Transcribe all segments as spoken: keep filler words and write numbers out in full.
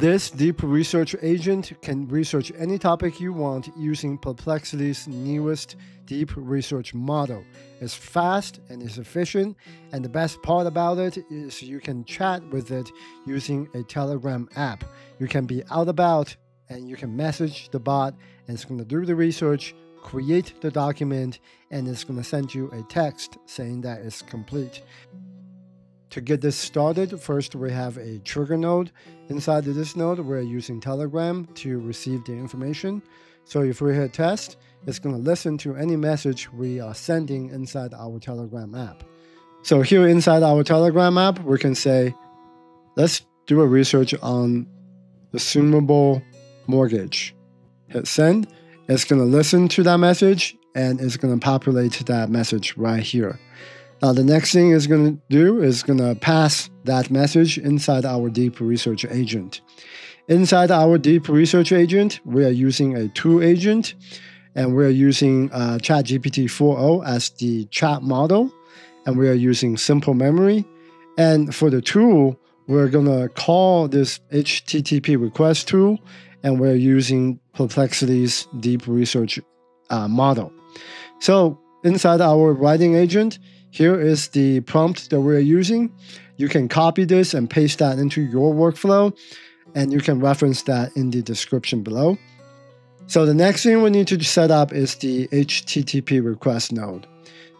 This deep research agent can research any topic you want using Perplexity's newest deep research model. It's fast and it's efficient, and the best part about it is you can chat with it using a Telegram app. You can be out about and you can message the bot, and it's going to do the research, create the document, and it's going to send you a text saying that it's complete. To get this started, first we have a trigger node. Inside of this node, we're using Telegram to receive the information. So if we hit test, it's going to listen to any message we are sending inside our Telegram app. So here inside our Telegram app, we can say, let's do a research on assumable mortgage. Hit send. It's going to listen to that message and it's going to populate that message right here. Now, the next thing it's going to do is going to pass that message inside our deep research agent. Inside our deep research agent, we are using a tool agent, and we are using uh, ChatGPT four point oh as the chat model, and we are using simple memory. And for the tool, we're going to call this H T T P request tool, and we're using Perplexity's deep research uh, model. So inside our writing agent, here is the prompt that we're using. You can copy this and paste that into your workflow, and you can reference that in the description below. So the next thing we need to set up is the H T T P request node.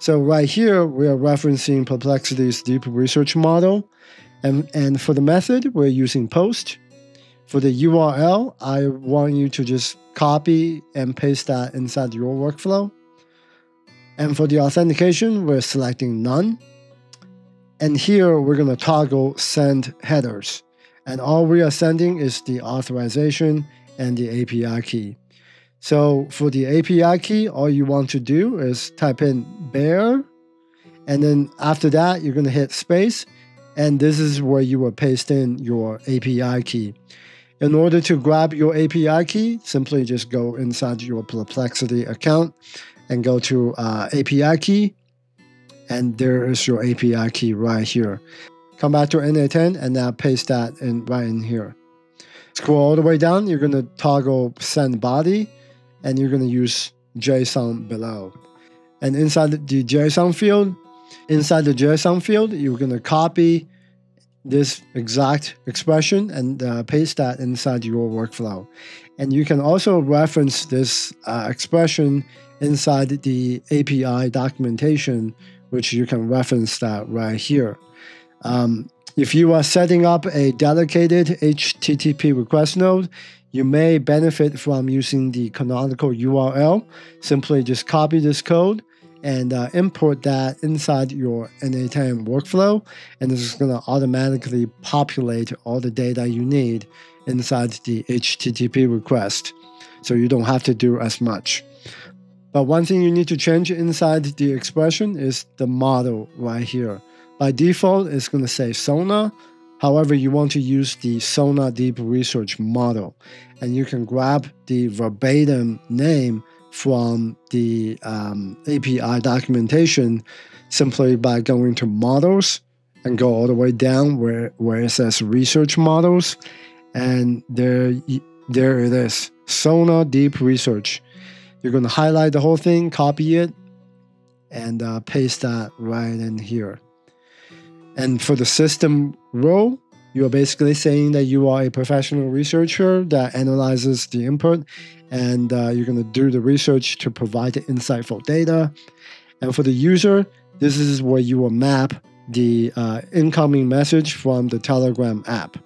So right here, we are referencing Perplexity's deep research model. And, and for the method, we're using post. For the U R L, I want you to just copy and paste that inside your workflow. And for the authentication, we're selecting none. And here we're going to toggle send headers. And all we are sending is the authorization and the A P I key. So for the A P I key, all you want to do is type in bear. And then after that, you're going to hit space. And this is where you will paste in your A P I key. In order to grab your A P I key, simply just go inside your Perplexity account and go to uh, A P I key, and there is your A P I key right here. Come back to N eight N and now paste that in right in here. Scroll all the way down, you're gonna toggle send body, and you're gonna use JSON below. And inside the JSON field, inside the JSON field, you're gonna copy this exact expression and uh, paste that inside your workflow. And you can also reference this uh, expression inside the A P I documentation, which you can reference that right here. Um, if you are setting up a dedicated H T T P request node, you may benefit from using the canonical U R L. Simply just copy this code and uh, import that inside your N eight N workflow, and this is going to automatically populate all the data you need inside the H T T P request, so you don't have to do as much. But one thing you need to change inside the expression is the model right here. By default, it's going to say Sonar. However, you want to use the Sonar Deep Research model, and you can grab the verbatim name from the um, A P I documentation simply by going to models and go all the way down where, where it says research models. And there, there it is, Sonar Deep Research. You're going to highlight the whole thing, copy it, and uh, paste that right in here. And for the system role, you are basically saying that you are a professional researcher that analyzes the input, and uh, you're going to do the research to provide the insightful data. And for the user, this is where you will map the uh, incoming message from the Telegram app.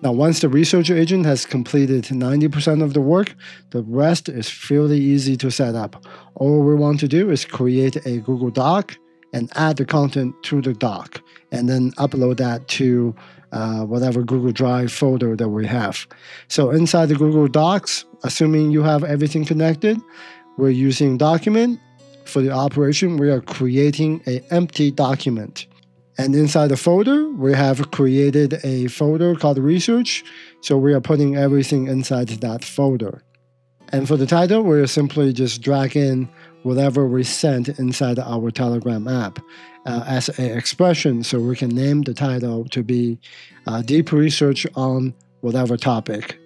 Now, once the research agent has completed ninety percent of the work, the rest is fairly easy to set up. All we want to do is create a Google Doc and add the content to the doc, and then upload that to uh, whatever Google Drive folder that we have. So inside the Google Docs, assuming you have everything connected, we're using document. For the operation, we are creating an empty document. And inside the folder, we have created a folder called research. So we are putting everything inside that folder. And for the title, we're simply just drag in whatever we sent inside our Telegram app uh, as an expression. So we can name the title to be uh, deep research on whatever topic.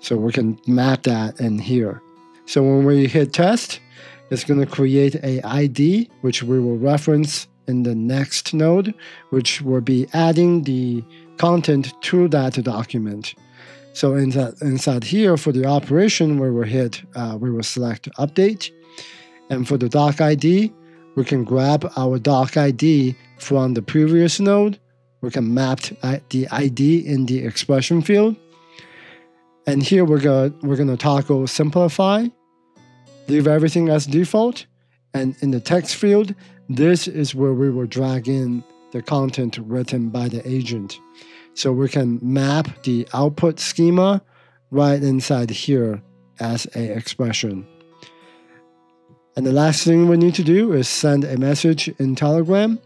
So we can map that in here. So when we hit test, it's going to create a I D, which we will reference in the next node, which will be adding the content to that document. So in that, inside here, for the operation, where we hit, uh, we will select update. And for the doc I D, we can grab our doc I D from the previous node. We can map the I D in the expression field. And here we're gonna, we're gonna toggle simplify, leave everything as default. And in the text field, this is where we will drag in the content written by the agent. So we can map the output schema right inside here as an expression. And the last thing we need to do is send a message in Telegram.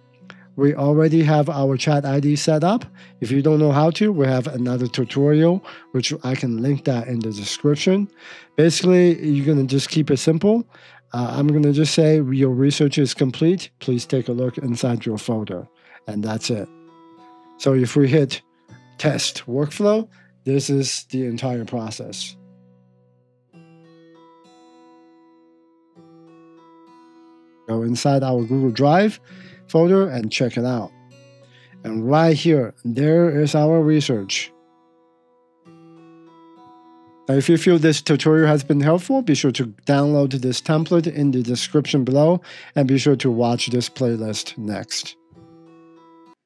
We already have our chat I D set up. If you don't know how to, we have another tutorial, which I can link that in the description. Basically, you're going to just keep it simple. Uh, I'm going to just say your research is complete. Please take a look inside your folder. And that's it. So if we hit test workflow, this is the entire process. Go inside our Google Drive folder and check it out. And right here, there is our research. Now, if you feel this tutorial has been helpful, be sure to download this template in the description below, and be sure to watch this playlist next.